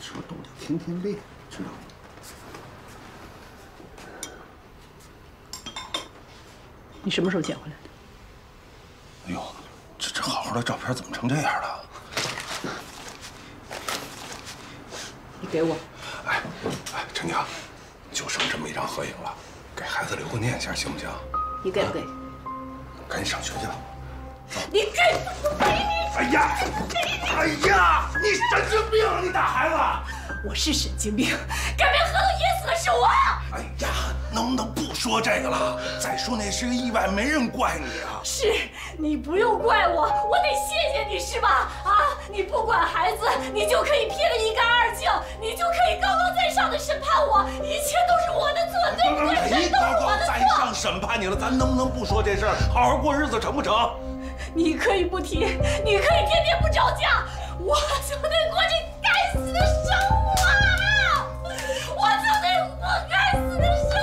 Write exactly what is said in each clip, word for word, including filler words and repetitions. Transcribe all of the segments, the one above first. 说懂就听听呗，知道吗？ 你什么时候捡回来的？哎呦，这这好好的照片怎么成这样了？你给我。哎哎，陈娘，就剩这么一张合影了，给孩子留个念想行不行？你给不给？赶紧上学去吧。你这，哎呀，哎呀，你神经病啊！你打孩子？我是神经病，改变合同原则是我。哎呀，能不能？ 说这个了，再说那是个意外，没人怪你啊。是你不用怪我，我得谢谢你是吧？啊，你不管孩子，你就可以撇得一干二净，你就可以高高在上的审判我，一切都是我的错，对不对？谁高高在上审判你了，咱能不能不说这事儿，好好过日子成不成？你可以不提，你可以天天不着家，我就得过这该死的生活，我就得过该死的生活。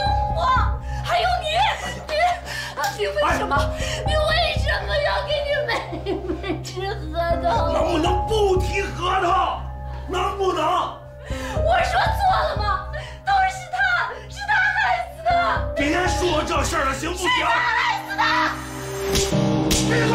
还有你，你，你为什么，你为什么要给你妹妹吃核桃？能不能不提核桃？能不能？我说错了吗？都是他，是他害死的。别说这事儿了，行不行？是他害死的。闭嘴！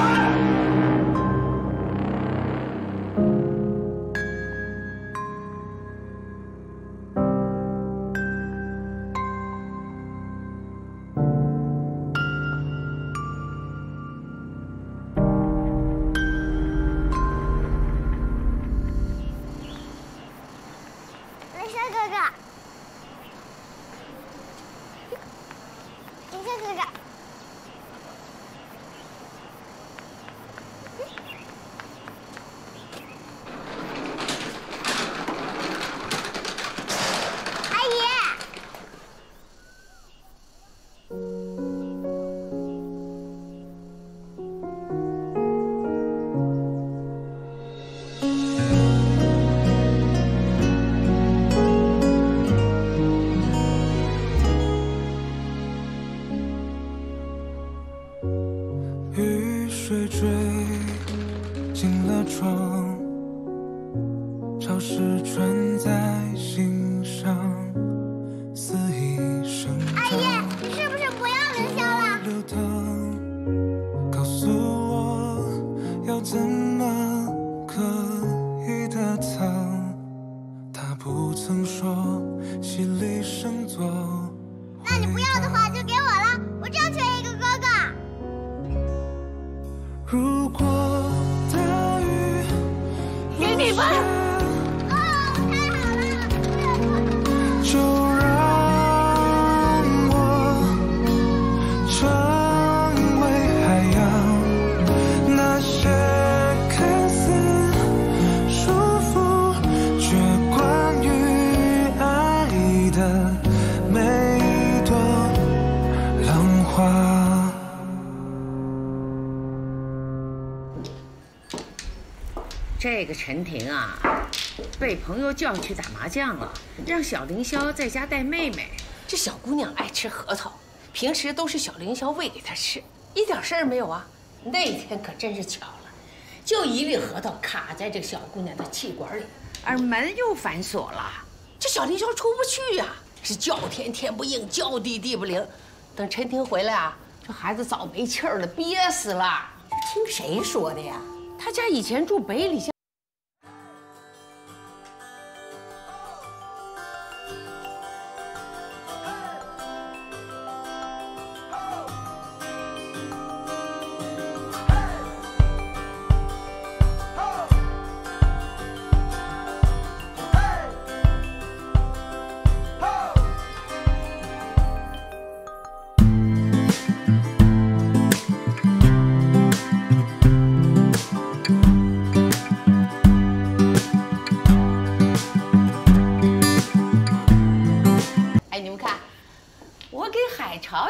这个陈婷啊，被朋友叫去打麻将了，让小凌霄在家带妹妹。这小姑娘爱吃核桃，平时都是小凌霄喂给她吃，一点事儿没有啊。那天可真是巧了，就一粒核桃卡在这小姑娘的气管里，而门又反锁了，这小凌霄出不去呀、啊，是叫天天不应，叫地地不灵。等陈婷回来啊，这孩子早没气儿了，憋死了。听谁说的呀？他家以前住北里巷。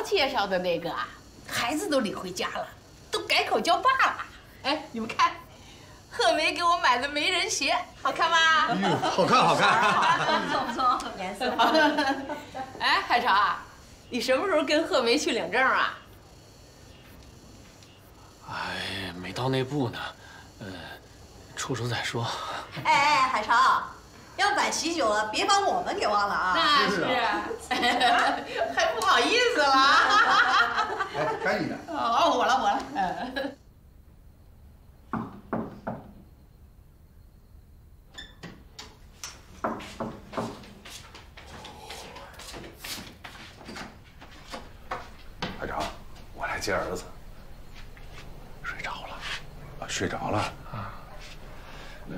介绍的那个啊，孩子都领回家了，都改口叫爸了。哎，你们看，贺梅给我买的媒人鞋，好看吗？嗯，好看，好看，不错不错，颜色。哎，海潮啊，你什么时候跟贺梅去领证啊？哎，没到那步呢，呃，处处再说。哎哎，海潮。要摆喜酒了，别把我们给忘了啊！那是，还不好意思了。哎，该你的。哦，我了，我了。 排长，我来接儿子。睡着了，啊，睡着了啊。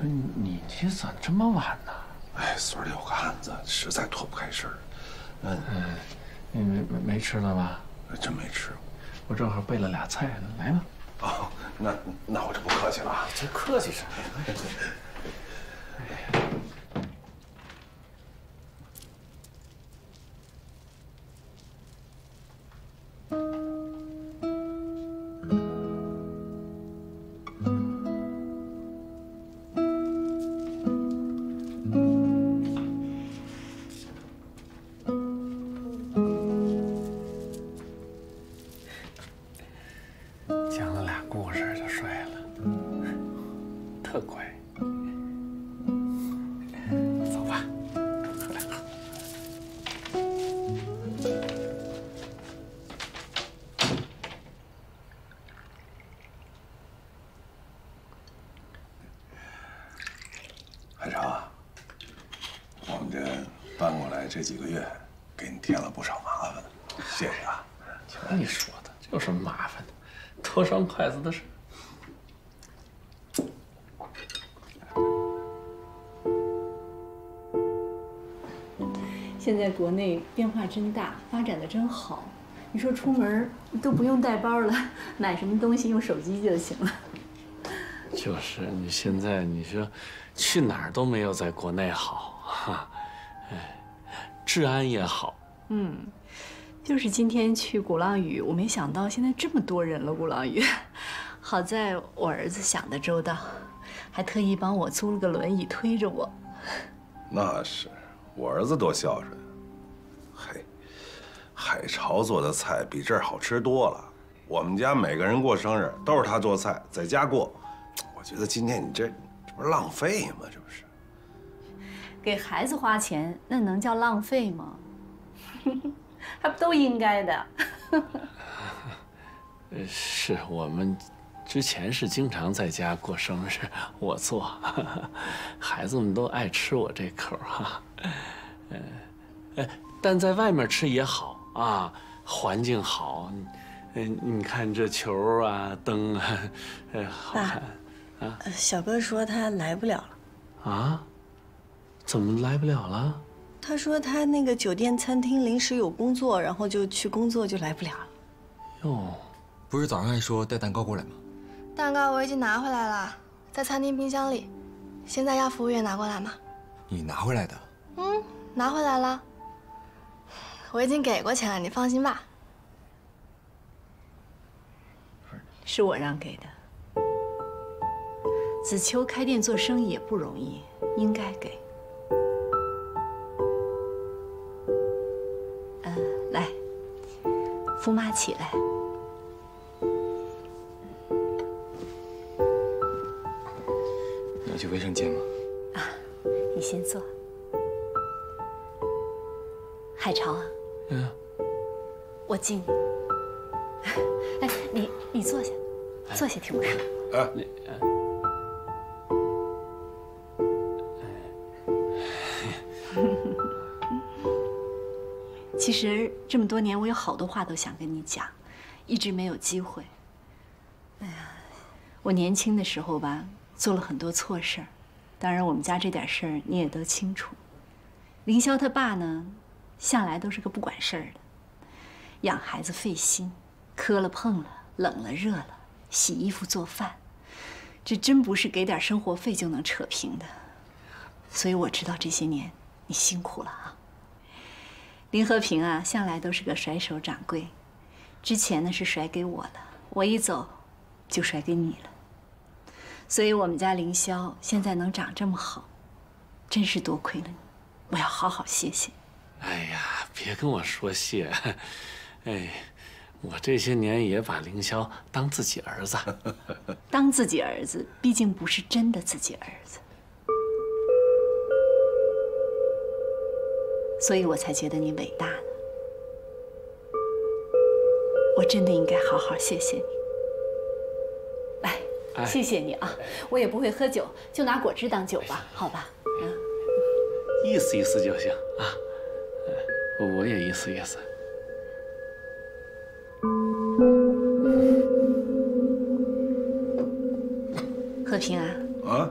你今天咋这么晚呢？哎，村里有个案子，实在脱不开身儿。嗯，你没没吃了吧？真没吃，我正好备了俩菜呢，来吧。哦，那那我就不客气了啊。这客气啥呀？ 讲了俩故事就睡了，特乖。 这几个月给你添了不少麻烦，谢谢啊！瞧你说的，这有什么麻烦的？多双筷子的事。 现在国内变化真大，发展的真好。你说出门都不用带包了，买什么东西用手机就行了。就是你现在你说去哪儿都没有在国内好哈，哎。 治安也好，嗯，就是今天去鼓浪屿，我没想到现在这么多人了。鼓浪屿，好在我儿子想的周到，还特意帮我租了个轮椅推着我。那是，我儿子多孝顺，嘿，海潮做的菜比这儿好吃多了。我们家每个人过生日都是他做菜，在家过。我觉得今天你这这不是浪费吗？这不是。 给孩子花钱，那能叫浪费吗？还不都应该的。是我们之前是经常在家过生日，我做，孩子们都爱吃我这口哈。呃，但在外面吃也好啊，环境好。嗯，你看这球啊，灯啊，呃，好看。啊，小哥说他来不了了。啊？ 怎么来不了了？他说他那个酒店餐厅临时有工作，然后就去工作就来不了了。哟，不是早上还说带蛋糕过来吗？蛋糕我已经拿回来了，在餐厅冰箱里。现在要服务员拿过来吗？你拿回来的？嗯，拿回来了。我已经给过钱了，你放心吧。是我让给的。子秋开店做生意也不容易，应该给。 姑妈起来，你要去卫生间吗？啊，你先坐。海潮啊，嗯，我敬你。哎，你你坐下，坐下听我说。啊，你。其实这么多年，我有好多话都想跟你讲，一直没有机会。哎呀，我年轻的时候吧，做了很多错事儿，当然我们家这点事儿你也都清楚。凌霄他爸呢，向来都是个不管事儿的，养孩子费心，磕了碰了，冷了热了，洗衣服做饭，这真不是给点生活费就能扯平的。所以我知道这些年你辛苦了啊。 林和平啊，向来都是个甩手掌柜，之前呢是甩给我了，我一走，就甩给你了。所以我们家凌霄现在能长这么好，真是多亏了你，我要好好谢谢。哎呀，别跟我说谢，哎，我这些年也把凌霄当自己儿子，当自己儿子，毕竟不是真的自己儿子。所以我才觉得你伟大呢。我真的应该好好谢谢你。来，谢谢你啊！我也不会喝酒，就拿果汁当酒吧，好吧？啊，意思意思就行啊。我也意思意思。 和平啊！啊，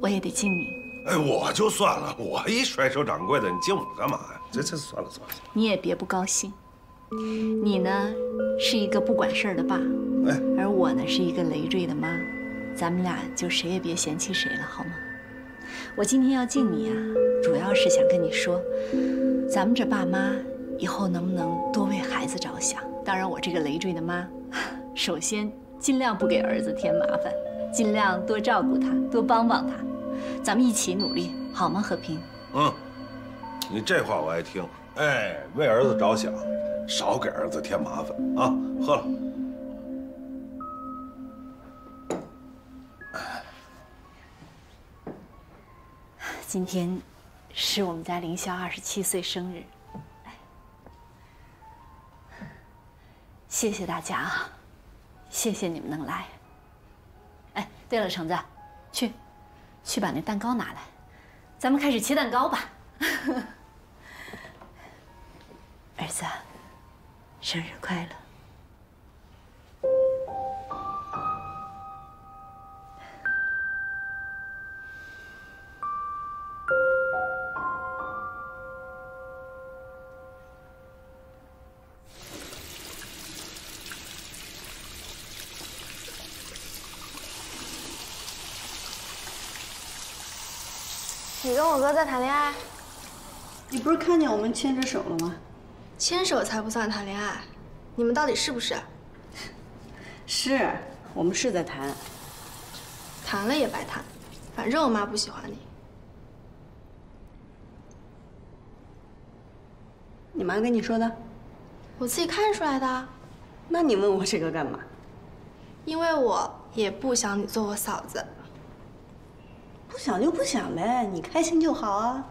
我也得敬你。哎，我就算了，我一甩手掌柜的，你敬我干嘛呀？这这算了算了。你也别不高兴，你呢是一个不管事儿的爸，哎，而我呢是一个累赘的妈，咱们俩就谁也别嫌弃谁了，好吗？我今天要敬你啊，主要是想跟你说，咱们这爸妈以后能不能多为孩子着想？当然，我这个累赘的妈，首先尽量不给儿子添麻烦。 尽量多照顾他，多帮帮他，咱们一起努力，好吗？和平。嗯，你这话我爱听。哎，为儿子着想，少给儿子添麻烦啊！喝了。今天是我们家凌霄二十七岁生日，谢谢大家啊！谢谢你们能来。 哎，对了，橙子，去，去把那蛋糕拿来，咱们开始切蛋糕吧。儿子，生日快乐！你跟我哥在谈恋爱？你不是看见我们牵着手了吗？牵手才不算谈恋爱，你们到底是不是？是，我们是在谈。谈了也白谈，反正我妈不喜欢你。你妈跟你说的？我自己看出来的。那你问我这个干嘛？因为我也不想你做我嫂子。 不想就不想呗，你开心就好啊。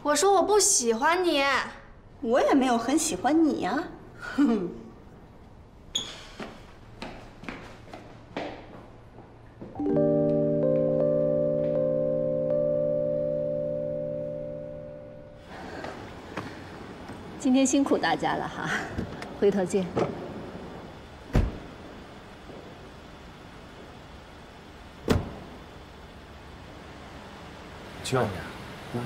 我说我不喜欢你，我也没有很喜欢你呀。哼。今天辛苦大家了哈，回头见。 需要你啊，嗯。你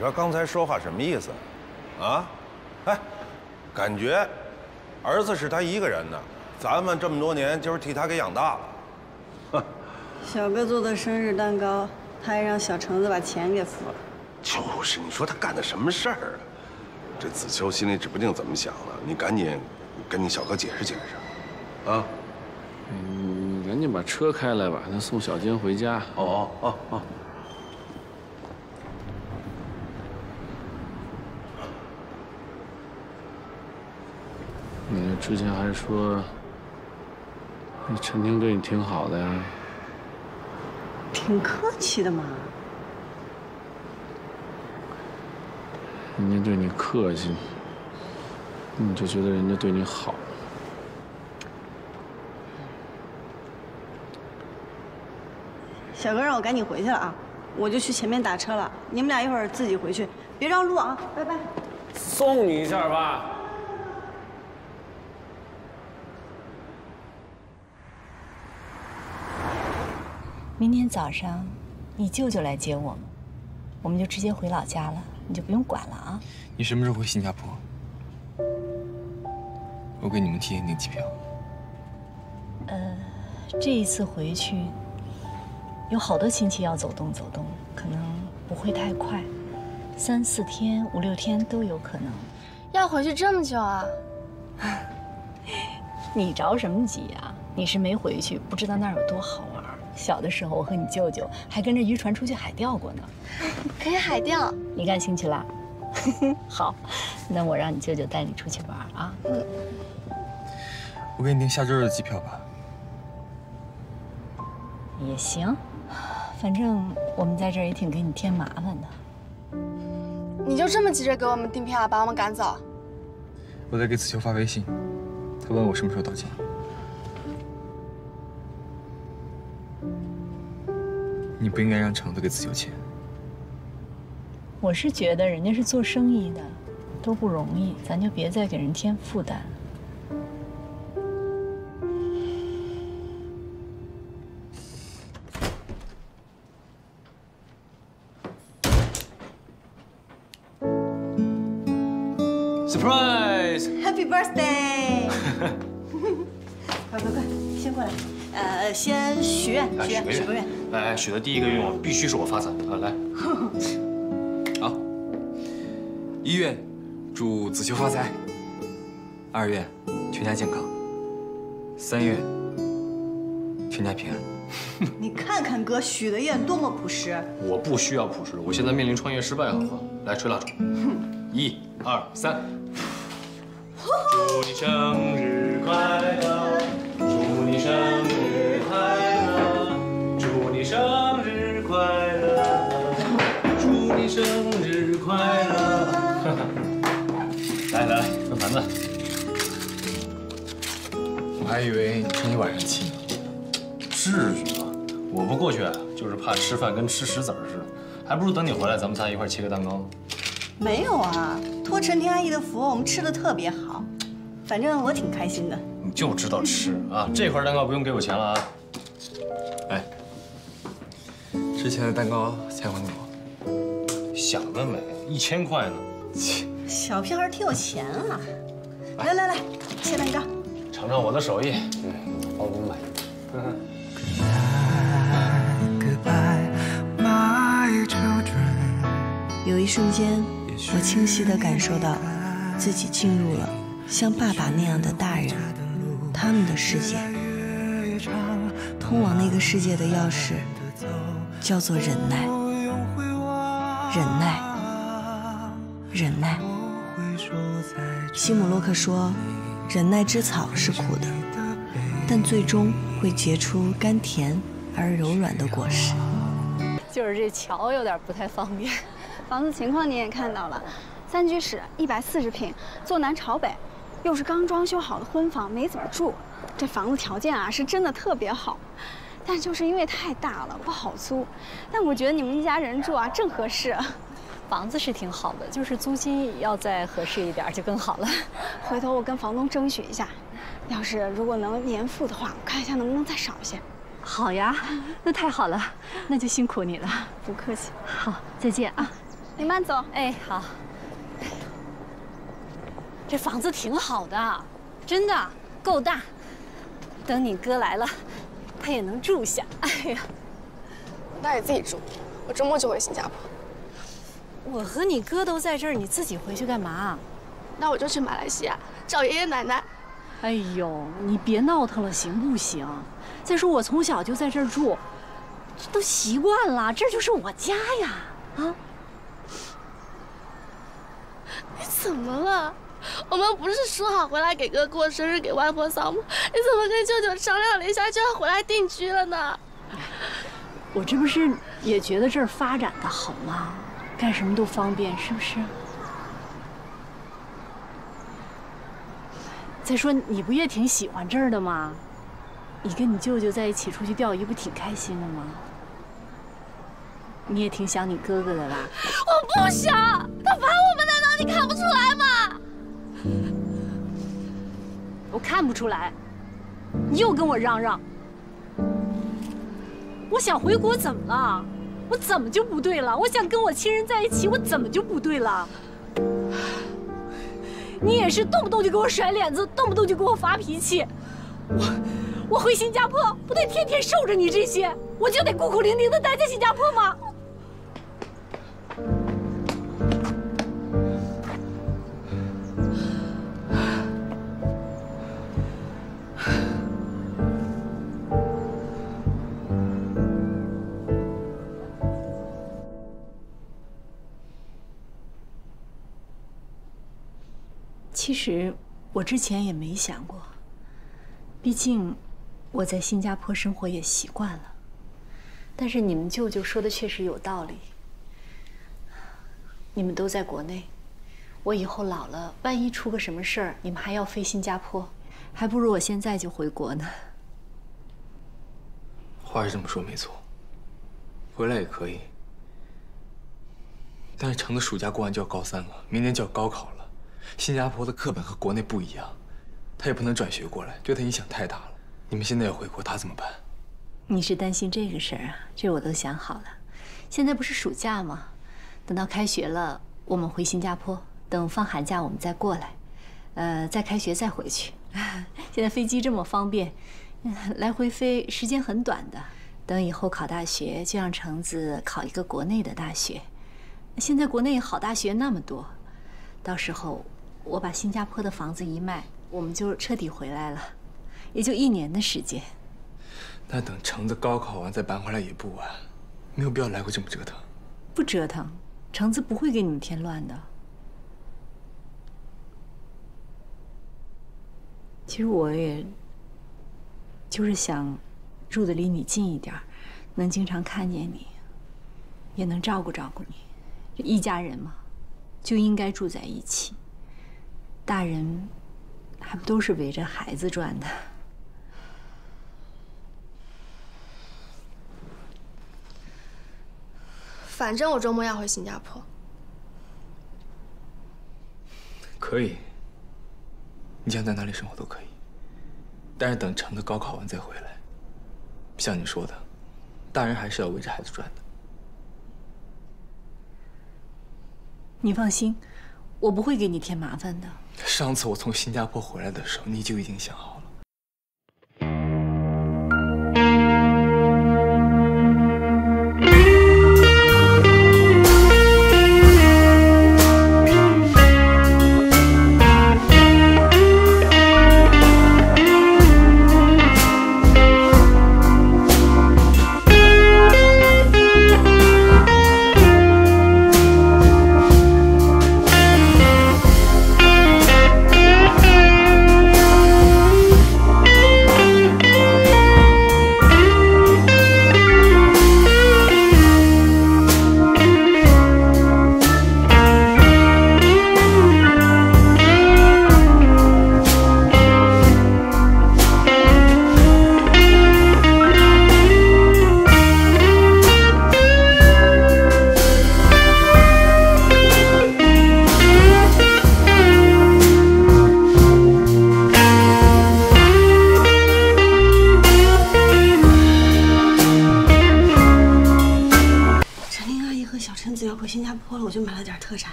这刚才说话什么意思？啊？哎，感觉儿子是他一个人的，咱们这么多年就是替他给养大了。哼。小哥做的生日蛋糕，他还让小橙子把钱给付了。 就是，你说他干的什么事儿啊？这子秋心里指不定怎么想的，你赶紧跟你小哥解释解释，啊！嗯，赶紧把车开来吧，咱送小金回家。哦哦哦哦。你之前还说，那陈婷对你挺好的呀。挺客气的嘛。 人家对你客气，你就觉得人家对你好。小哥让我赶紧回去了啊，我就去前面打车了。你们俩一会儿自己回去，别绕路啊，拜拜。送你一下吧。明天早上，你舅舅来接我们，我们就直接回老家了。 你就不用管了啊！你什么时候回新加坡？我给你们提前订机票。呃，这一次回去，有好多亲戚要走动走动，可能不会太快，三四天、五六天都有可能。要回去这么久啊？你着什么急啊？你是没回去，不知道那儿有多好玩。小的时候，我和你舅舅还跟着渔船出去海钓过呢。可以海钓？你感兴趣啦？好，那我让你舅舅带你出去玩啊。嗯。我给你订下周日的机票吧。也行，反正我们在这儿也挺给你添麻烦的。你就这么急着给我们订票，把我们赶走？我得给子秋发微信，他问我什么时候到家。 你不应该让厂子给子秋钱。我是觉得人家是做生意的，都不容易，咱就别再给人添负担了。Surprise! Happy birthday! 快快快，先过来。 呃，先许愿，许愿，许个愿。来，许的第一个愿望必须是我发财啊！来，好。一愿，祝子秋发财；二愿，全家健康；三愿，全家平安。你看看哥许的愿多么朴实。我不需要朴实，我现在面临创业失败，好吗？来，吹蜡烛。一二三，祝你生日快乐，祝你生。 生日快乐！祝你生日快乐！来来来，转盘子。我还以为你撑一晚上气呢，至于吗？我不过去，就是怕吃饭跟吃石子儿似的，还不如等你回来，咱们仨一块切个蛋糕呢。没有啊，托陈婷阿姨的福，我们吃的特别好，反正我挺开心的。你就知道吃啊！这块蛋糕不用给我钱了啊！哎。 之前的蛋糕钱还给我，想得美，一千块呢！切，小屁孩挺有钱啊！来来来，切蛋糕，尝尝我的手艺。嗯，帮我买。有一瞬间，我清晰地感受到自己进入了像爸爸那样的大人他们的世界，通往那个世界的钥匙。 叫做忍耐，忍耐，忍耐。西姆洛克说，忍耐之草是苦的，但最终会结出甘甜而柔软的果实。就是这桥有点不太方便，房子情况你也看到了，三居室，一百四十平，坐南朝北，又是刚装修好的婚房，没怎么住。这房子条件啊，是真的特别好。 但就是因为太大了，不好租。但我觉得你们一家人住啊，正合适。房子是挺好的，就是租金要再合适一点就更好了。回头我跟房东争取一下，要是如果能年付的话，我看一下能不能再少一些。好呀，那太好了，那就辛苦你了。不客气。好，再见啊。你慢走。哎，好。这房子挺好的，真的够大。等你哥来了。 他也能住下，哎呀，我大爷自己住，我周末就回新加坡。我和你哥都在这儿，你自己回去干嘛？那我就去马来西亚找爷爷奶奶。哎呦，你别闹腾了，行不行？再说我从小就在这儿住，这都习惯了，这就是我家呀！啊，你怎么了？ 我们不是说好回来给哥过生日、给外婆扫墓？你怎么跟舅舅商量了一下就要回来定居了呢？我这不是也觉得这儿发展的好吗？干什么都方便，是不是？再说你不也挺喜欢这儿的吗？你跟你舅舅在一起出去钓鱼，不挺开心的吗？你也挺想你哥哥的吧？我不想，他把我们难道你看不出来吗？ 我看不出来，你又跟我嚷嚷。我想回国怎么了？我怎么就不对了？我想跟我亲人在一起，我怎么就不对了？你也是动不动就给我甩脸子，动不动就给我发脾气。我我回新加坡不得天天受着你这些，我就得孤苦伶仃的待在新加坡吗？其实我之前也没想过，毕竟我在新加坡生活也习惯了。但是你们舅舅说的确实有道理。你们都在国内，我以后老了，万一出个什么事儿，你们还要飞新加坡，还不如我现在就回国呢。话是这么说没错，回来也可以。 但是程的暑假过完就要高三了，明年就要高考了。新加坡的课本和国内不一样，他也不能转学过来，对他影响太大了。你们现在要回国，他怎么办？你是担心这个事儿啊？这我都想好了。现在不是暑假吗？等到开学了，我们回新加坡。等放寒假我们再过来，呃，再开学再回去。现在飞机这么方便，来回飞时间很短的。等以后考大学，就让程子考一个国内的大学。 现在国内好大学那么多，到时候我把新加坡的房子一卖，我们就彻底回来了，也就一年的时间。那等橙子高考完再搬回来也不晚，没有必要来回这么折腾。不折腾，橙子不会给你们添乱的。其实我也就是想住的离你近一点，能经常看见你，也能照顾照顾你。 一家人嘛，就应该住在一起。大人还不都是围着孩子转的？反正我周末要回新加坡。可以，你想在哪里生活都可以，但是等程子高考完再回来。像你说的，大人还是要围着孩子转的。 你放心，我不会给你添麻烦的。上次我从新加坡回来的时候，你就已经想好了。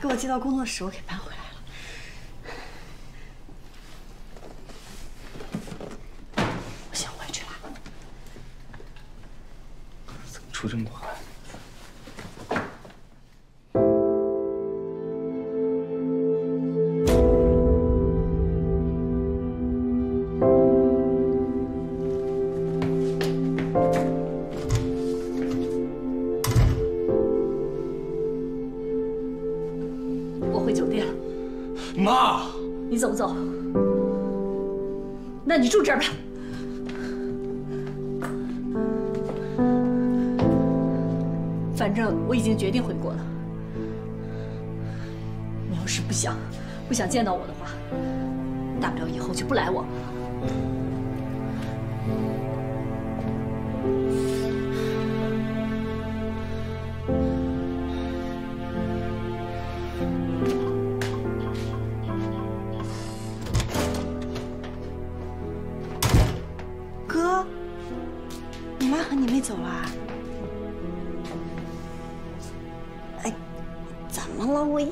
给我寄到工作室，我给搬回来了。我先回去了。怎么出这么快？ 走不走？那你住这儿吧。反正我已经决定回国了。你要是不想不想见到我的话，大不了以后就不来我。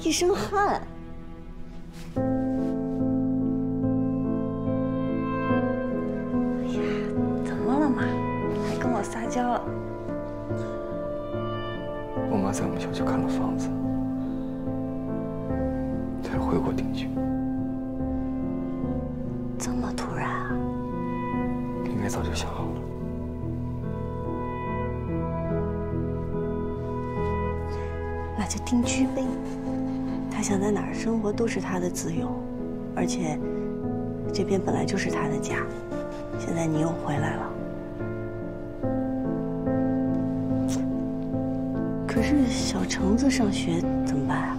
一身汗，哎呀，怎么了妈？还跟我撒娇？我妈在我们小区看了房子，她要回国定居。这么突然啊？应该早就想好了。 那就定居呗。他想在哪儿生活都是他的自由，而且这边本来就是他的家。现在你又回来了，可是小橙子上学怎么办啊？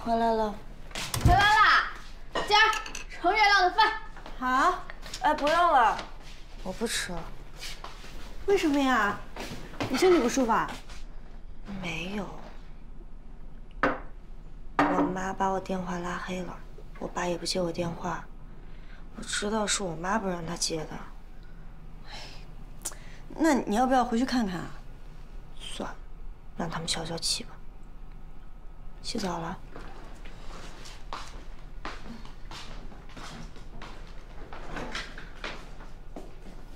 回来了，回来啦！今儿盛月浪的饭。好，哎，不用了，我不吃了。为什么呀？你身体不舒服啊？没有，我妈把我电话拉黑了，我爸也不接我电话。我知道是我妈不让他接的。那你要不要回去看看啊？算了，让他们消消气吧。洗澡了。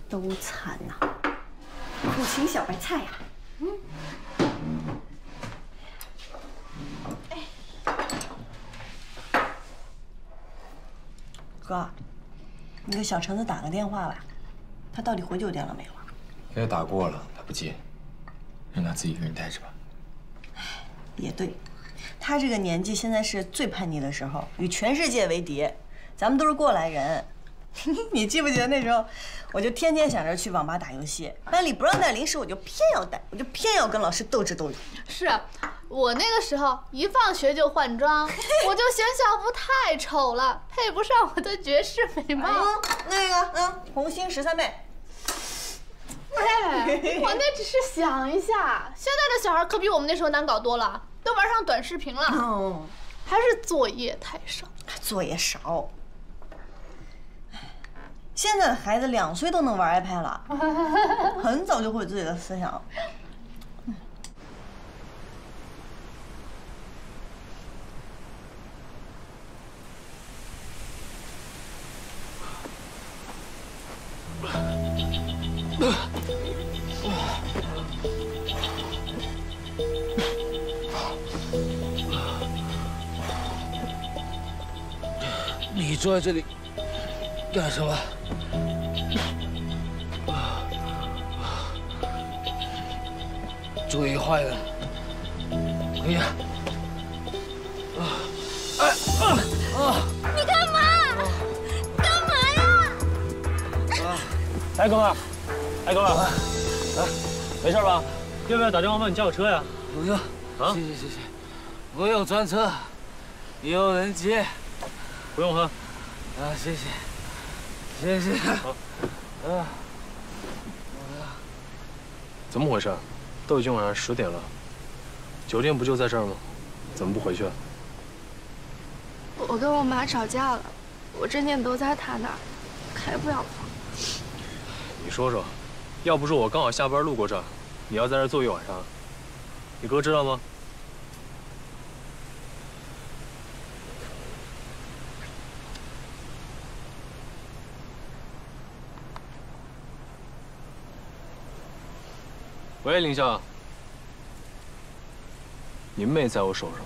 都惨呐，苦情小白菜呀！嗯。哎，哥，你给小橙子打个电话吧，他到底回酒店了没有啊？给他打过了，他不接，让他自己一个人待着吧。哎，也对，他这个年纪现在是最叛逆的时候，与全世界为敌。咱们都是过来人。 你记不记得那时候，我就天天想着去网吧打游戏，班里不让带零食，我就偏要带，我就偏要跟老师斗智斗勇。是我那个时候一放学就换装，我就嫌校服太丑了，配不上我的绝世美貌。嗯，那个嗯，红星十三妹。哎，我那只是想一下，现在的小孩可比我们那时候难搞多了，都玩上短视频了。哦，还是作业太少。作业少。 现在的孩子两岁都能玩 iPad 了，很早就会有自己的思想。你坐在这里干什么？ 最坏的，哎呀，啊，哎啊啊！你干嘛？干嘛呀？啊！哎，哥们儿，哎，哥们儿，啊，没事吧？要不要打电话问你叫个车呀？不用啊，谢谢谢谢，我有专车，也有人接。不用哈。啊，谢谢，谢谢。好。啊。怎么回事？ 都已经晚上十点了，酒店不就在这儿吗？怎么不回去啊？我跟我妈吵架了，我证件都在她那儿，开不了房。你说说，要不是我刚好下班路过这儿，你要在这儿坐一晚上，你哥知道吗？喂，林校，你妹在我手上。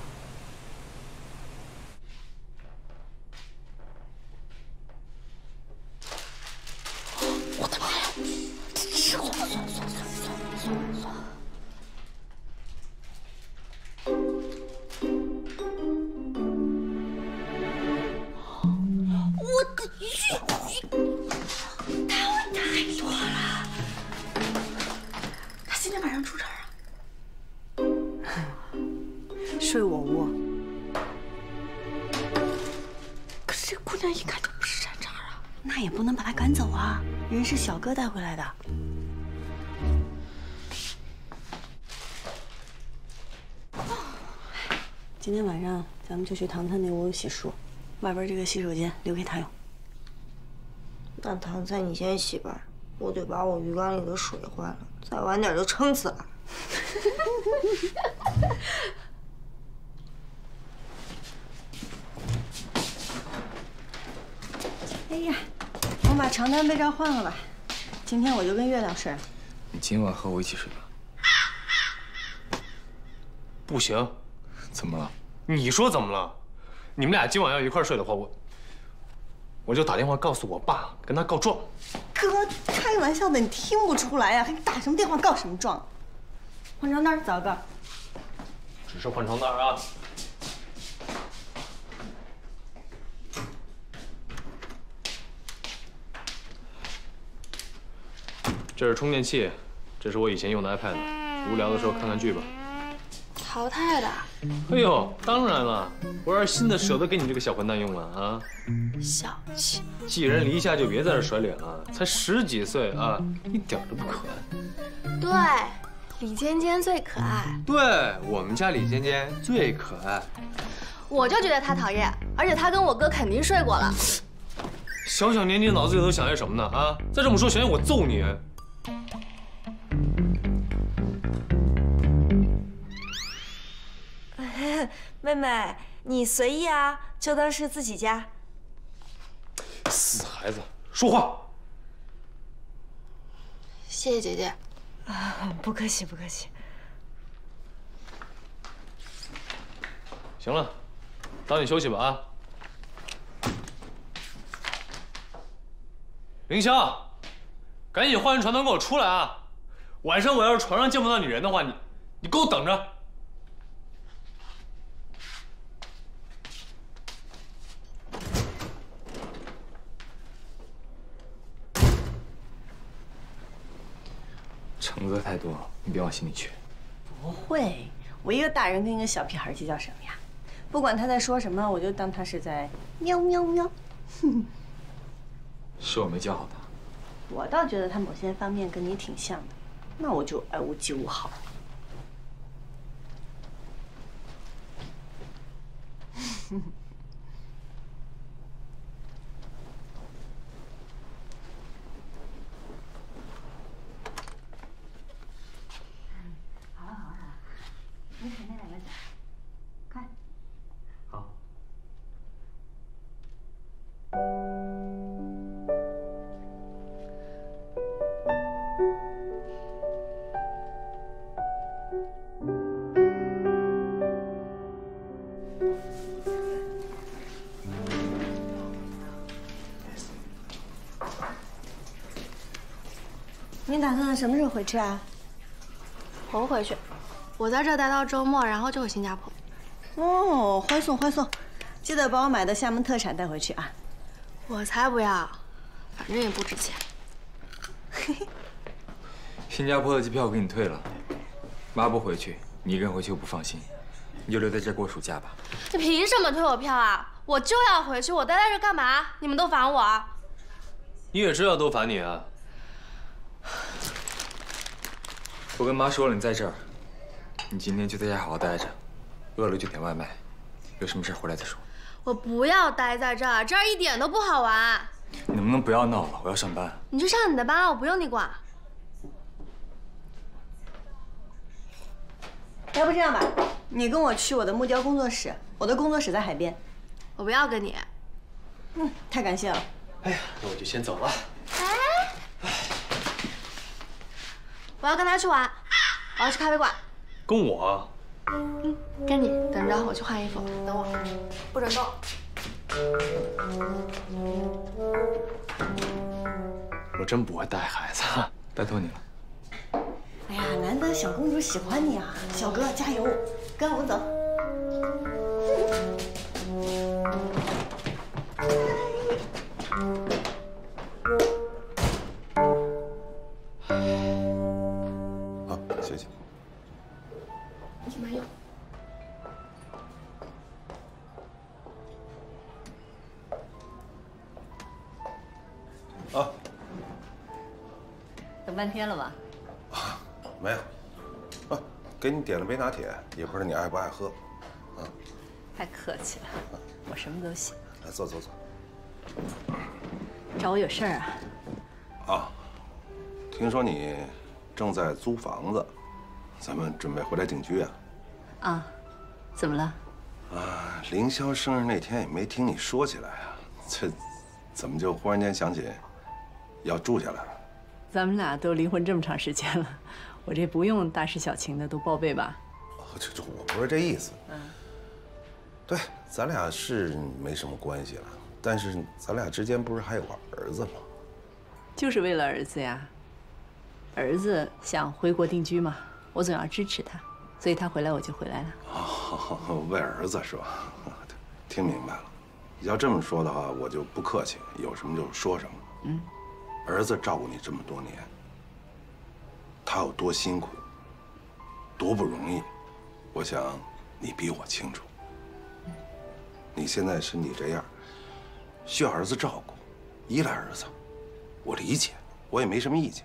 是小哥带回来的。今天晚上咱们就去唐探那屋洗漱，外边这个洗手间留给他用。那唐探你先洗吧，我得把我鱼缸里的水换了，再晚点就撑死了。哎呀！ 我把床单被罩换了吧，今天我就跟月亮睡。你今晚和我一起睡吧。不行，怎么了？你说怎么了？你们俩今晚要一块睡的话，我我就打电话告诉我爸，跟他告状。哥，开玩笑的，你听不出来呀？还打什么电话告什么状？换床单，嫂子。只是换床单啊。 这是充电器，这是我以前用的 iPad， 无聊的时候看看剧吧。淘汰的？哎呦，当然了，我要是新的，舍得给你这个小混蛋用了啊！小气，寄人篱下就别在这甩脸了，才十几岁啊，一点都不可爱。对，李尖尖最可爱。对我们家李尖尖最可爱。我就觉得他讨厌，而且他跟我哥肯定睡过了。小小年纪脑子里头想些什么呢？啊，再这么说，小心我揍你！ 妹妹，你随意啊，就当是自己家。死孩子，说话！谢谢姐姐。啊，不客气，不客气。行了，早点休息吧啊。凌霄，赶紧换完床单给我出来啊！晚上我要是床上见不到女人的话，你你给我等着。 成哥太多了，你别往心里去。不会，我一个大人跟一个小屁孩计较什么呀？不管他在说什么，我就当他是在喵喵喵。是我没教好他。我倒觉得他某些方面跟你挺像的，那我就爱屋及乌好了。你打算什么时候回去啊？我不回去，我在这待到周末，然后就回新加坡。哦，欢送欢送，记得把我买的厦门特产带回去啊！我才不要，反正也不值钱。新加坡的机票我给你退了，妈不回去，你一个人回去我不放心，你就留在这过暑假吧。你凭什么退我票啊？我就要回去，我待在这干嘛？你们都烦我。你也知道都烦你啊。 我跟妈说了，你在这儿，你今天就在家好好待着，饿了就点外卖，有什么事回来再说。我不要待在这儿，这儿一点都不好玩。你能不能不要闹了？我要上班。你去上你的班，我不用你管。要不这样吧，你跟我去我的木雕工作室，我的工作室在海边。我不要跟你。嗯，太感谢了。哎呀，那我就先走了。哎。 我要跟他去玩。我要去咖啡馆。跟我？嗯，跟你。等着，我去换衣服。等我，不准动。我真不会带孩子，拜托你了。哎呀，难得小公主喜欢你啊，小哥加油，跟我走。 好，谢谢。慢用。啊，等半天了吧？啊，没有。啊，给你点了杯拿铁，也不知道你爱不爱喝。啊，太客气了，我什么都行。来，坐坐坐。 找我有事儿啊？啊，听说你正在租房子，咱们准备回来定居啊？啊，怎么了？啊，凌霄生日那天也没听你说起来啊，这怎么就忽然间想起要住下来了？咱们俩都离婚这么长时间了，我这不用大事小情的都报备吧？这这我不是这意思。嗯，对，咱俩是没什么关系了。 但是咱俩之间不是还有个儿子吗？就是为了儿子呀。儿子想回国定居嘛，我总要支持他，所以他回来我就回来了。哦，为儿子是吧？听明白了。你要这么说的话，我就不客气，有什么就说什么。嗯。儿子照顾你这么多年，他有多辛苦，多不容易，我想你比我清楚。你现在身体这样。 需要儿子照顾，依赖儿子，我理解，我也没什么意见。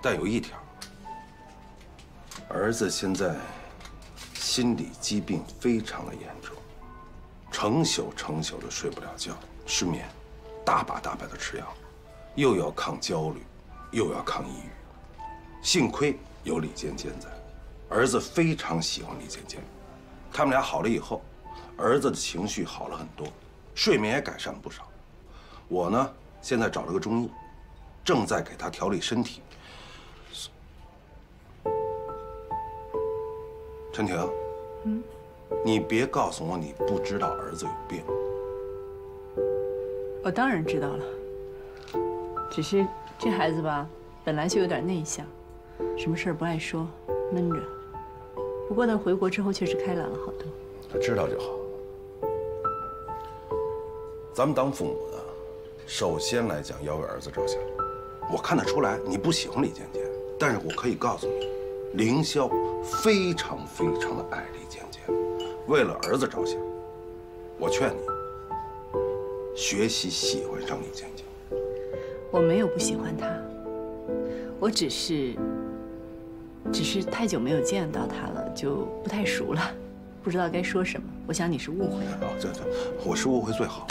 但有一条，儿子现在心理疾病非常的严重，成宿成宿的睡不了觉，失眠，大把大把的吃药，又要抗焦虑，又要抗抑郁。幸亏有李尖尖在，儿子非常喜欢李尖尖。他们俩好了以后，儿子的情绪好了很多。 睡眠也改善不少，我呢现在找了个中医，正在给他调理身体。陈婷，嗯，你别告诉我你不知道儿子有病。我当然知道了，只是这孩子吧，本来就有点内向，什么事儿不爱说，闷着。不过呢，回国之后确实开朗了好多。他知道就好。 咱们当父母的，首先来讲要为儿子着想。我看得出来你不喜欢李尖尖，但是我可以告诉你，凌霄非常非常的爱李尖尖，为了儿子着想，我劝你学习喜欢上李尖尖。我没有不喜欢他，我只是，只是太久没有见到他了，就不太熟了，不知道该说什么。我想你是误会了。哦，这这，我是误会最好。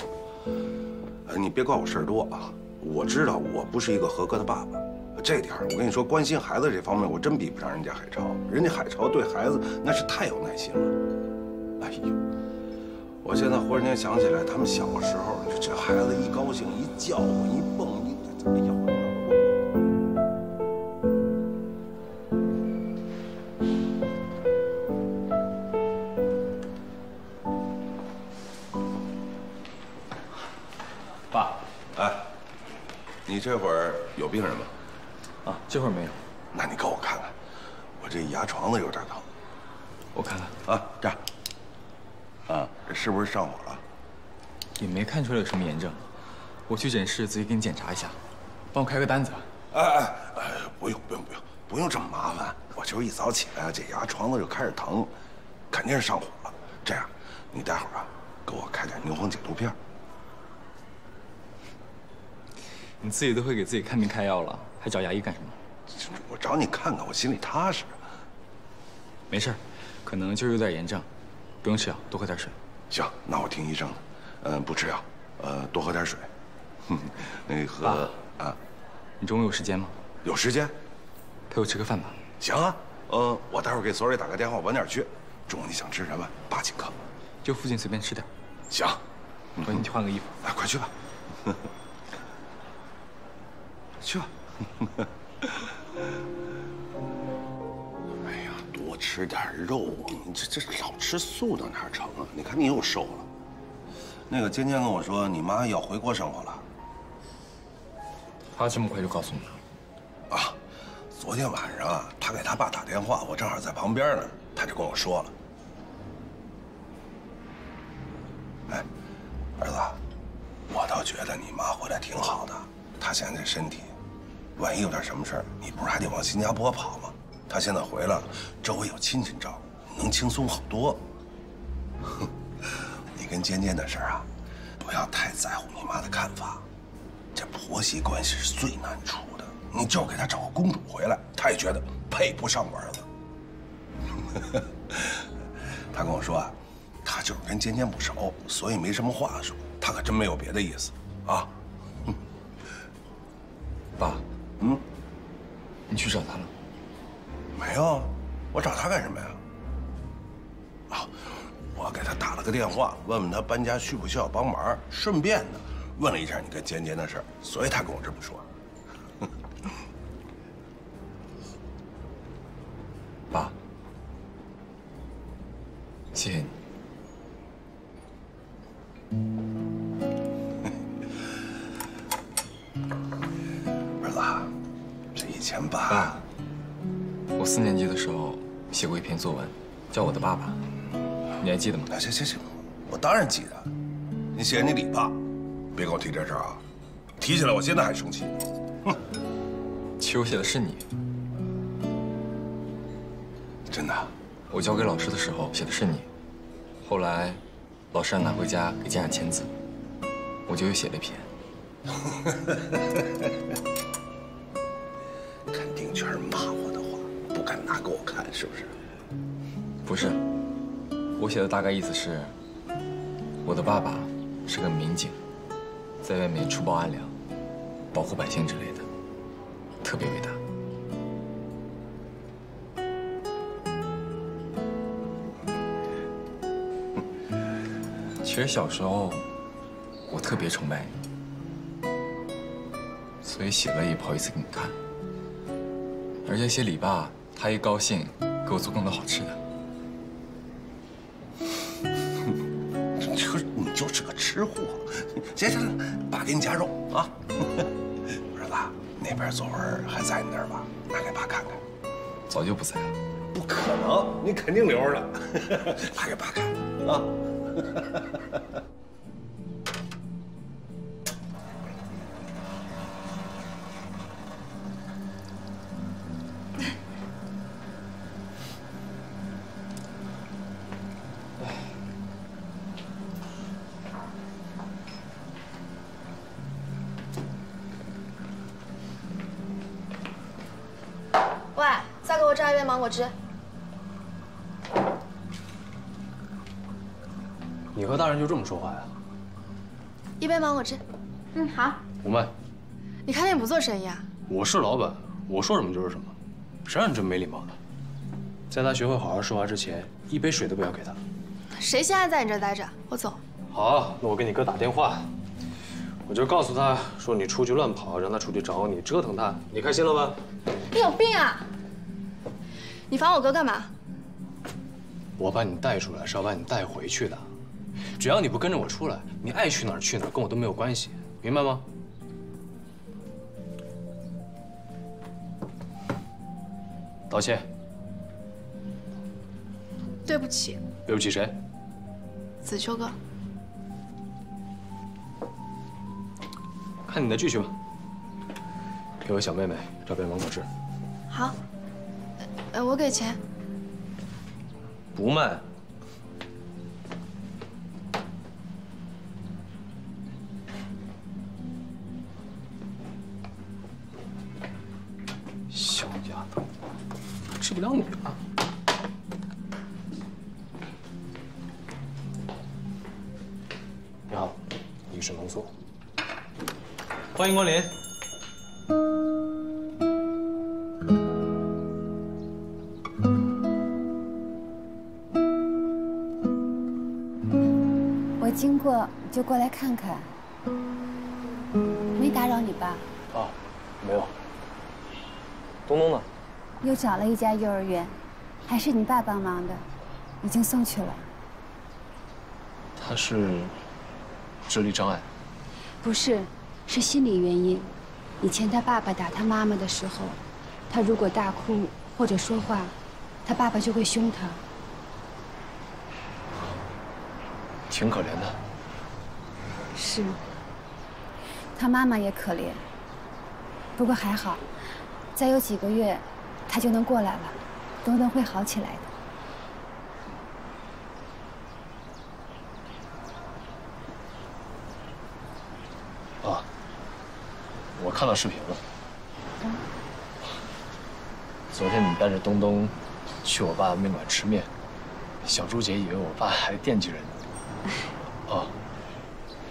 呃，你别怪我事儿多啊！我知道我不是一个合格的爸爸，这点我跟你说，关心孩子这方面我真比不上人家海潮，人家海潮对孩子那是太有耐心了。哎呦，我现在忽然间想起来，他们小时候，这孩子一高兴一叫唤一蹦一，哎呦。 你这会儿有病人吗？啊，这会儿没有。那你给我看看，我这牙床子有点疼。我看看啊，这样。啊，这是不是上火了？也没看出来有什么炎症。我去诊室仔细给你检查一下，帮我开个单子吧。哎哎哎，不用不用不用，不用这么麻烦。我就是一早起来，这牙床子就开始疼，肯定是上火了。这样，你待会儿啊，给我开点牛黄解毒片。 你自己都会给自己看病开药了，还找牙医干什么？我找你看看，我心里踏实。没事，可能就是有点炎症，不用吃药，多喝点水。行，那我听医生的，嗯，不吃药，呃，多喝点水。那喝啊，你中午有时间吗？有时间，陪我吃个饭吧。行啊，呃，我待会儿给所里打个电话，晚点去。中午你想吃什么？爸请客，就附近随便吃点。行，我帮你去换个衣服。哎，快去吧。 去吧。哎呀，吃点肉，你这这老吃素的哪成啊？你看你又瘦了。那个尖尖跟我说，你妈要回国生活了。她这么快就告诉你了？啊，昨天晚上啊，她给她爸打电话，我正好在旁边呢，她就跟我说了。哎，儿子，我倒觉得你妈回来挺好的，她现在这身体，万一有点什么事儿，你不是还得往新加坡跑吗？ 他现在回来了，周围有亲戚照顾，能轻松好多。哼，你跟尖尖的事儿啊，不要太在乎你妈的看法。这婆媳关系是最难处的，你就给她找个公主回来，她也觉得配不上我儿子。他跟我说啊，他就是跟尖尖不熟，所以没什么话说，他可真没有别的意思啊。爸，嗯，你去找他了？ 没有，我找他干什么呀？啊，我给他打了个电话，问问他搬家需不需要帮忙，顺便呢问了一下你跟尖尖的事儿，所以他跟我这么说。爸，谢谢你。儿子，这以前爸。 我四年级的时候写过一篇作文，叫《我的爸爸》，你还记得吗？行行行，我当然记得。你写你李爸，别跟我提这事儿啊！提起来我现在还生气。哼，其实我写的是你。真的？我交给老师的时候写的是你，后来老师让拿回家给家长签字，我就又写了一篇。肯定全是骂我的。 不敢拿给我看，是不是？不是，我写的大概意思是，我的爸爸是个民警，在外面除暴安良，保护百姓之类的，特别伟大。其实小时候，我特别崇拜你，所以写了也不好意思给你看，而且写李爸。 他一高兴，给我做更多好吃的。你就你就是个吃货。行行行，爸给你夹肉啊。儿子，那边作文还在你那儿吧？拿给爸看看。早就不在了。不可能，你肯定留着了。拿给爸看啊。我吃。你和大人就这么说话呀？一杯芒果汁。嗯，好。不卖。你开店不做生意啊？我是老板，我说什么就是什么，谁让你这么没礼貌的？在他学会好好说话之前，一杯水都不要给他。谁现在在你这待着？我走。好，那我给你哥打电话，我就告诉他说你出去乱跑，让他出去找你折腾他，你开心了吗？你有病啊！ 你烦我哥干嘛？我把你带出来是要把你带回去的，只要你不跟着我出来，你爱去哪儿去哪儿，跟我都没有关系，明白吗？道歉。对不起。对不起谁？子秋哥。看你的剧去吧。给我小妹妹找杯芒果汁。好。 哎，我给钱。不卖。小丫头，吃不了你了。你好，女士浓缩。欢迎光临。 经过就过来看看，没打扰你吧？啊，没有。东东呢？又找了一家幼儿园。还是你爸帮忙的，已经送去了。他是智力障碍？不是，是心理原因。以前他爸爸打他妈妈的时候，他如果大哭或者说话，他爸爸就会凶他。挺可怜的。是。他妈妈也可怜，不过还好，再有几个月，他就能过来了。 等等会好起来的。啊，我看到视频了。嗯。昨天你带着东东去我爸面馆吃面，小朱姐以为我爸还惦记着你。哦，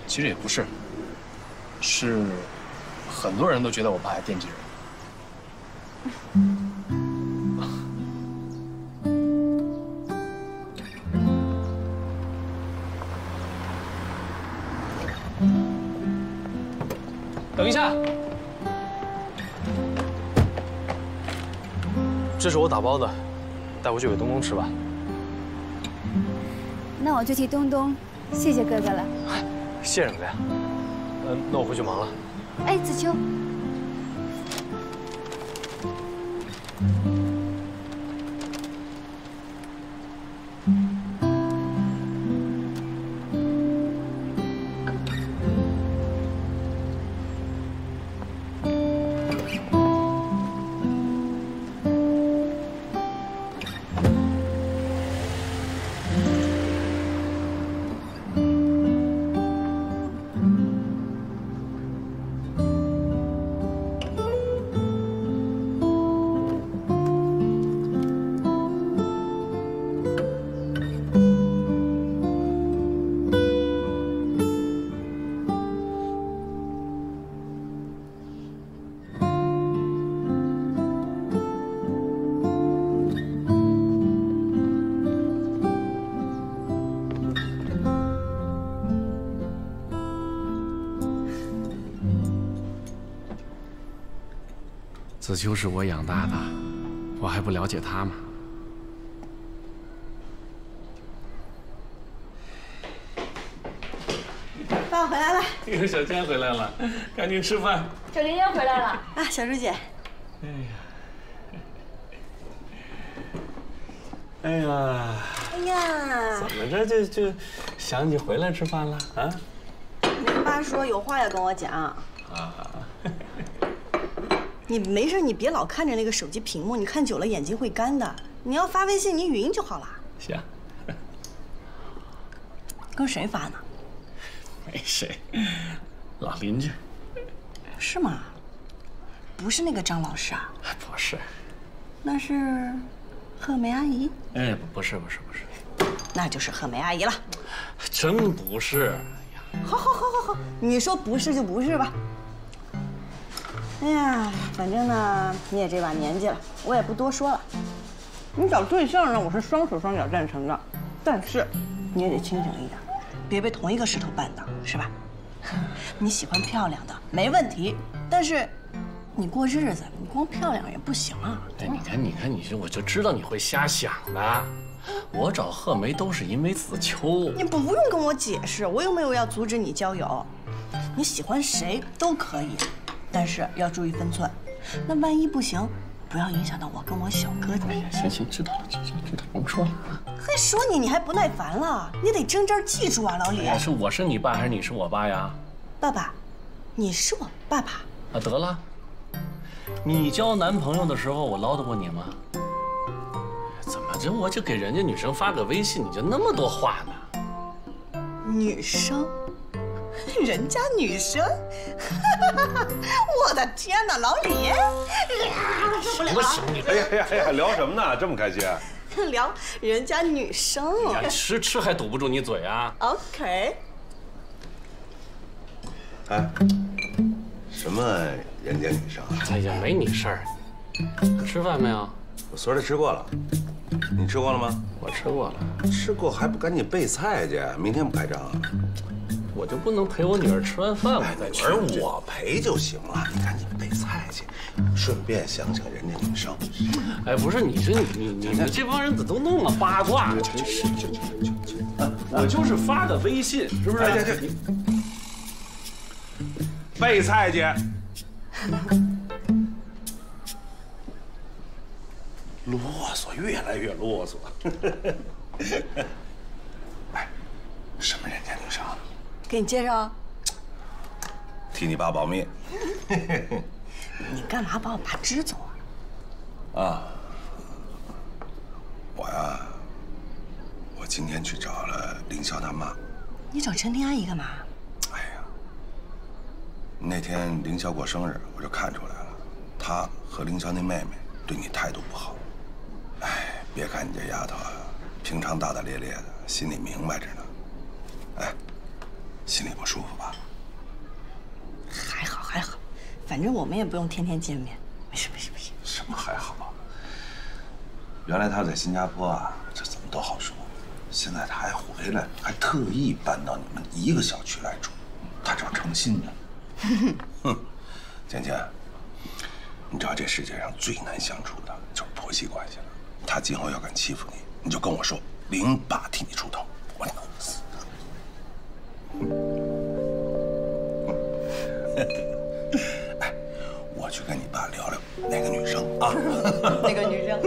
其实也不是，是很多人都觉得我爸还惦记着你。 等一下，这是我打包的，带回去给东东吃吧。那我就替东东谢谢哥哥了。谢什么呀？嗯，那我回去忙了。哎，子秋，子秋是我养大的，我还不了解他吗？爸回来了，哟，小天回来了，赶紧吃饭。小玲玲回来了啊，小朱姐。哎呀，哎呀，哎呀，怎么着就就想起回来吃饭了啊？你爸说有话要跟我讲啊。 你没事，你别老看着那个手机屏幕，你看久了眼睛会干的。你要发微信，你语音就好了。行。跟谁发呢？没谁，老邻居。是吗？不是那个张老师啊？不是。那是贺梅阿姨？哎，不是，不是，不是。那就是贺梅阿姨了。真不是。好好好好好，你说不是就不是吧。 哎呀，反正呢，你也这把年纪了，我也不多说了。你找对象呢，我是双手双脚赞成的，但是你也得清醒一点，别被同一个石头绊倒，是吧？你喜欢漂亮的没问题，但是你过日子，你光漂亮也不行啊。哎，你看，你看，你这我就知道你会瞎想的。我找贺梅都是因为子秋。你不用跟我解释，我又没有要阻止你交友，你喜欢谁都可以。 但是要注意分寸，那万一不行，不要影响到我跟我小哥。哎呀，行行，知道了，知道知道，甭说了。还说你，你还不耐烦了？你得真真记住啊，老李。是我是你爸还是你是我爸呀？爸爸，你是我爸爸。啊，得了，你交男朋友的时候我唠叨过你吗？怎么着我就给人家女生发个微信，你就那么多话呢？女生。 人家女生，我的天哪，老李，受不了！哎呀哎呀哎呀，聊什么呢？这么开心？聊人家女生。吃吃还堵不住你嘴啊 ？OK。哎，什么人家女生？哎呀，没你事儿。吃饭没有？我昨儿吃过了。你吃过了吗？我吃过了。吃过还不赶紧备菜去？明天不开张啊？ 我就不能陪我女儿吃完饭我再去？女儿我陪就行了，你赶紧备菜去。顺便想想人家女生。哎，不是，你这你你你这帮人怎么都那么八卦？真是，我就是发个微信，是不是？哎，对对。备菜去。 啰嗦，越来越啰嗦。哎，什么人家女生？给你介绍。替你爸保密。你干嘛把我爸支走啊？啊，我呀，我今天去找了凌霄他妈。你找陈林阿姨干嘛？哎呀，那天凌霄过生日，我就看出来了，她和凌霄那妹妹对你态度不好。 哎，别看你这丫头啊，平常大大咧咧的，心里明白着呢。哎，心里不舒服吧？还好还好，反正我们也不用天天见面，没事没事没事。什么还好啊？原来她在新加坡啊，这怎么都好说。现在她还回来，还特意搬到你们一个小区来住，她这成心呢。哼，芊芊，你知道这世界上最难相处的就是婆媳关系了。 他今后要敢欺负你，你就跟我说，林爸替你出头，我弄死他！哎，我去跟你爸聊聊那个女生啊，那个女生。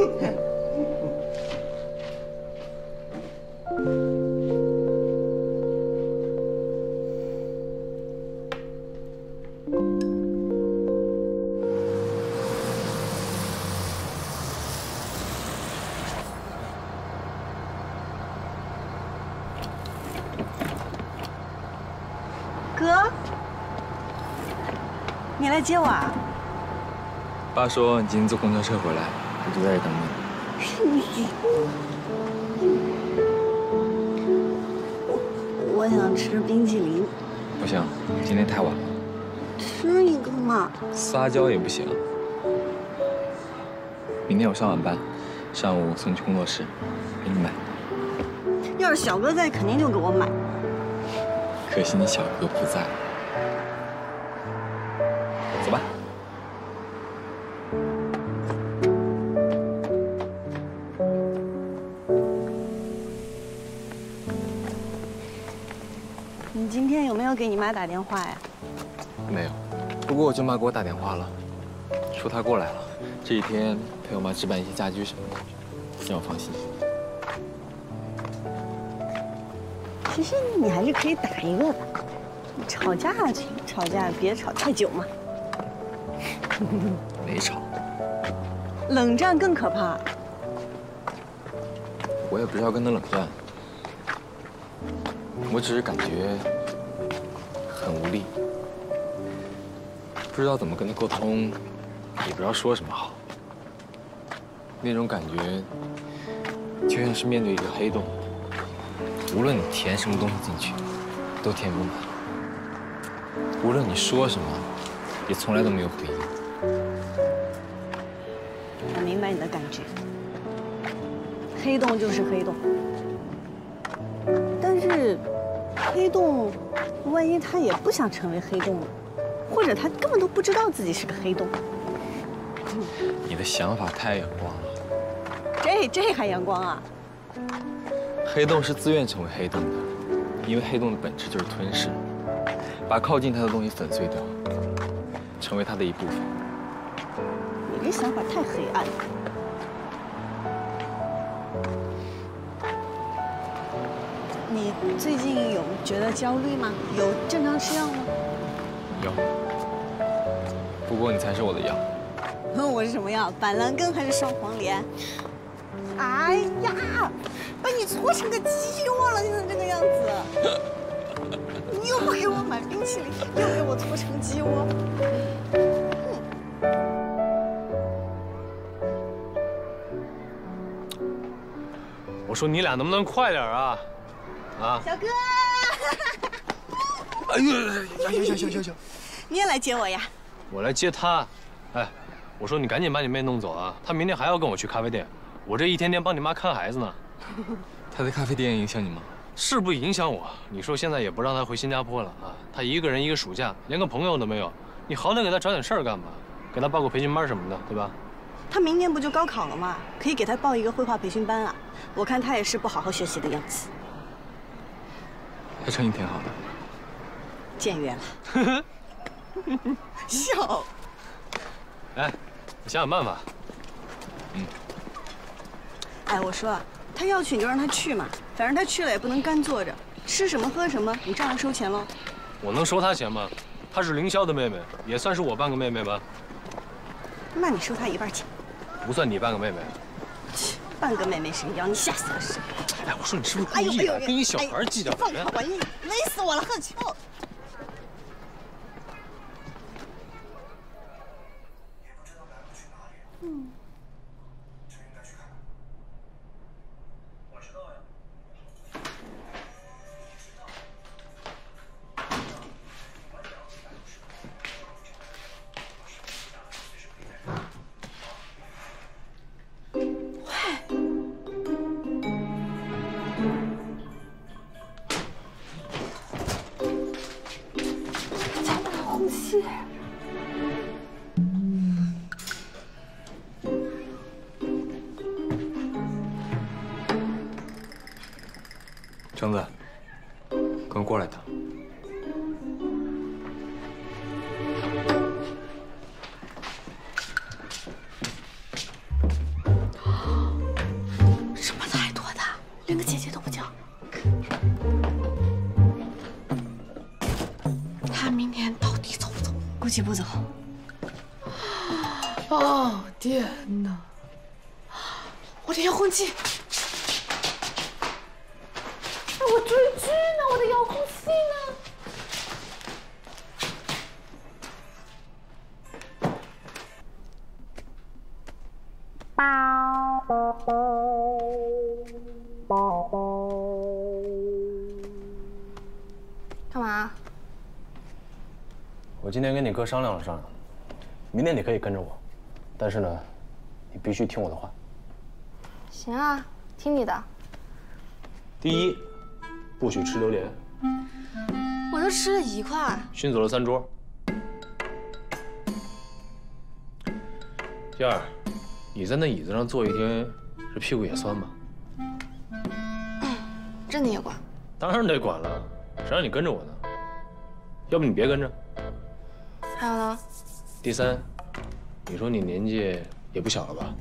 接我啊！爸说你今天坐公交车回来，我就在这等你。我想吃冰淇淋。不行，今天太晚了。吃一个嘛。撒娇也不行。明天我上晚班，上午送你去工作室，给你买。要是小哥在，肯定就给我买。可惜你小哥不在。 走吧。你今天有没有给你妈打电话呀？没有，不过我舅妈给我打电话了，说她过来了，这几天陪我妈置办一些家居什么的，让我放心。其实你还是可以打一个的，吵架去，吵架别吵太久嘛。 没吵，冷战更可怕。我也不是要跟他冷战，我只是感觉很无力，不知道怎么跟他沟通，也不知道说什么好。那种感觉就像是面对一个黑洞，无论你填什么东西进去，都填不满；无论你说什么，也从来都没有回应。 我明白你的感觉，黑洞就是黑洞，但是黑洞，万一他也不想成为黑洞，或者他根本都不知道自己是个黑洞。你的想法太阳光了，这这还阳光啊？黑洞是自愿成为黑洞的，因为黑洞的本质就是吞噬，把靠近它的东西粉碎掉，成为它的一部分。 你这想法太黑暗了。你最近有觉得焦虑吗？有正常吃药吗？有。不过你才是我的药。我是什么药？板蓝根还是双黄连？哎呀，把你搓成个鸡窝了，现在这个样子。你又不给我买冰淇淋，又给我搓成鸡窝。 我说你俩能不能快点啊？啊，小哥！哎呀，行行行行行，你也来接我呀？我来接她。哎，我说你赶紧把你妹弄走啊！她明天还要跟我去咖啡店，我这一天天帮你妈看孩子呢。她在咖啡店影响你吗？是不影响我。你说现在也不让她回新加坡了啊，她一个人一个暑假，连个朋友都没有，你好歹给她找点事儿干吧。给他报个培训班什么的，对吧？他明年不就高考了吗？可以给他报一个绘画培训班啊！我看他也是不好好学习的样子。他成绩挺好的。僭越了。笑。哎，你想想办法。嗯。哎，我说，他要去你就让他去嘛，反正他去了也不能干坐着，吃什么喝什么你照样收钱喽。我能收他钱吗？ 她是凌霄的妹妹，也算是我半个妹妹吧。那你收她一半钱，不算你半个妹妹。半个妹妹谁要？你吓死了是？哎，我说你是不是故意的？跟一小孩计较什么呀？放开我！累死我了，恨死我！嗯。 橙子，跟我过来一趟。什么态度的，连个姐姐都不叫。他明年到底走不走？估计不走。哦天哪！我的遥控器。 追剧呢，我的遥控器呢？干嘛？我今天跟你哥商量了商量，明天你可以跟着我，但是呢，你必须听我的话。行啊，听你的。第一。 不许吃榴莲，我就吃了一块，熏走了三桌。第二，你在那椅子上坐一天，这屁股也酸吧？这你也管？当然得管了，谁让你跟着我呢？要不你别跟着。还有呢？第三，你说你年纪也不小了吧？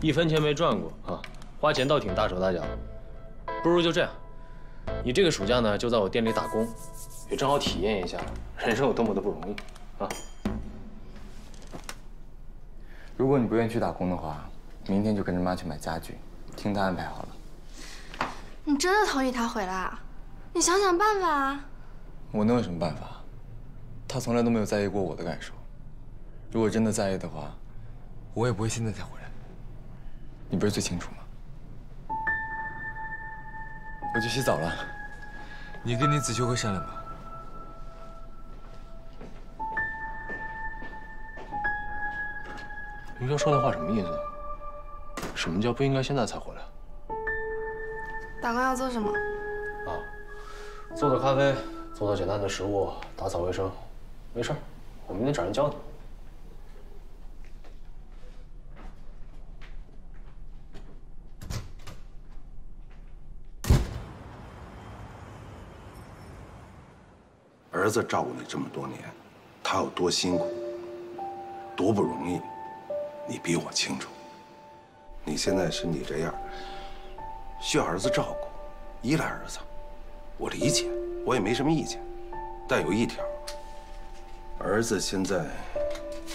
一分钱没赚过啊，花钱倒挺大手大脚，不如就这样。 你这个暑假呢，就在我店里打工，也正好体验一下人生有多么的不容易啊！如果你不愿意去打工的话，明天就跟着妈去买家具，听她安排好了。你真的同意她回来啊？你想想办法啊！我能有什么办法？她从来都没有在意过我的感受。如果真的在意的话，我也不会现在才回来。你不是最清楚吗？ 我去洗澡了，你跟你子秋会商量吧。凌霄说那话什么意思？什么叫不应该现在才回来？打工要做什么？啊，做做咖啡，做做简单的食物，打扫卫生，没事，我明天找人教你。 儿子照顾你这么多年，他有多辛苦，多不容易，你比我清楚。你现在身体这样，需要儿子照顾，依赖儿子，我理解，我也没什么意见。但有一条，儿子现在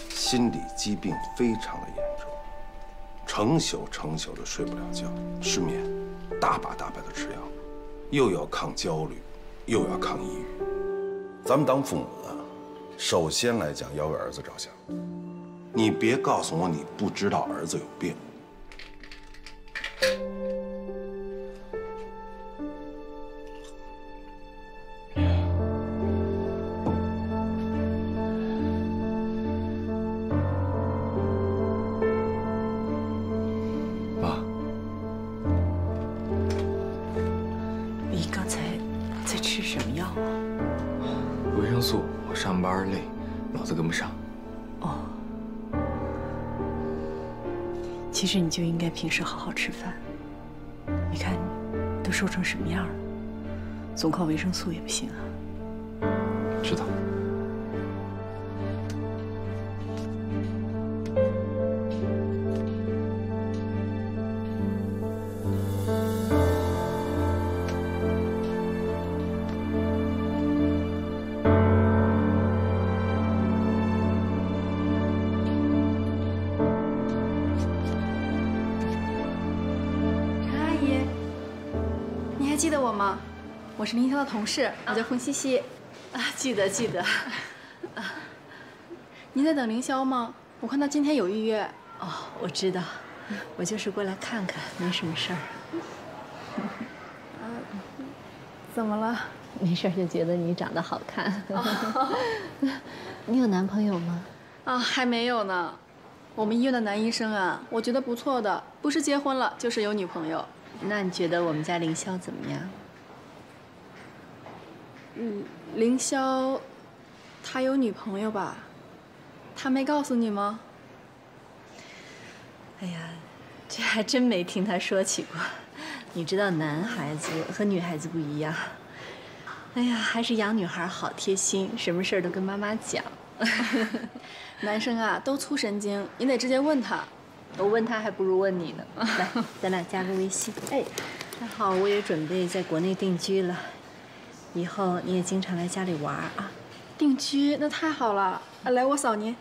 心理疾病非常的严重，成宿成宿的睡不了觉，失眠，大把大把的吃药，又要抗焦虑，又要抗抑郁。 咱们当父母的，首先来讲要为儿子着想。你别告诉我你不知道儿子有病。妈，你刚才在吃什么药啊？ 维生素，我上班累，脑子跟不上。哦，其实你就应该平时好好吃饭。你看你都瘦成什么样了，总靠维生素也不行啊。知道。 记得我吗？我是明天的同事，我叫冯西西。啊，记得记得。啊，您在等凌霄吗？我看他今天有预约。哦，我知道，我就是过来看看，没什么事儿。啊，怎么了？没事，就觉得你长得好看。哦、你有男朋友吗？啊，还没有呢。我们医院的男医生啊，我觉得不错的，不是结婚了，就是有女朋友。 那你觉得我们家凌霄怎么样？嗯，凌霄，他有女朋友吧？他没告诉你吗？哎呀，这还真没听他说起过。你知道男孩子和女孩子不一样。哎呀，还是养女孩好贴心，什么事儿都跟妈妈讲。男生啊，都粗神经，你得直接问他。 我问他还不如问你呢。来，咱俩加个微信。哎，那好，我也准备在国内定居了，以后你也经常来家里玩啊。定居那太好了，来我嫂您。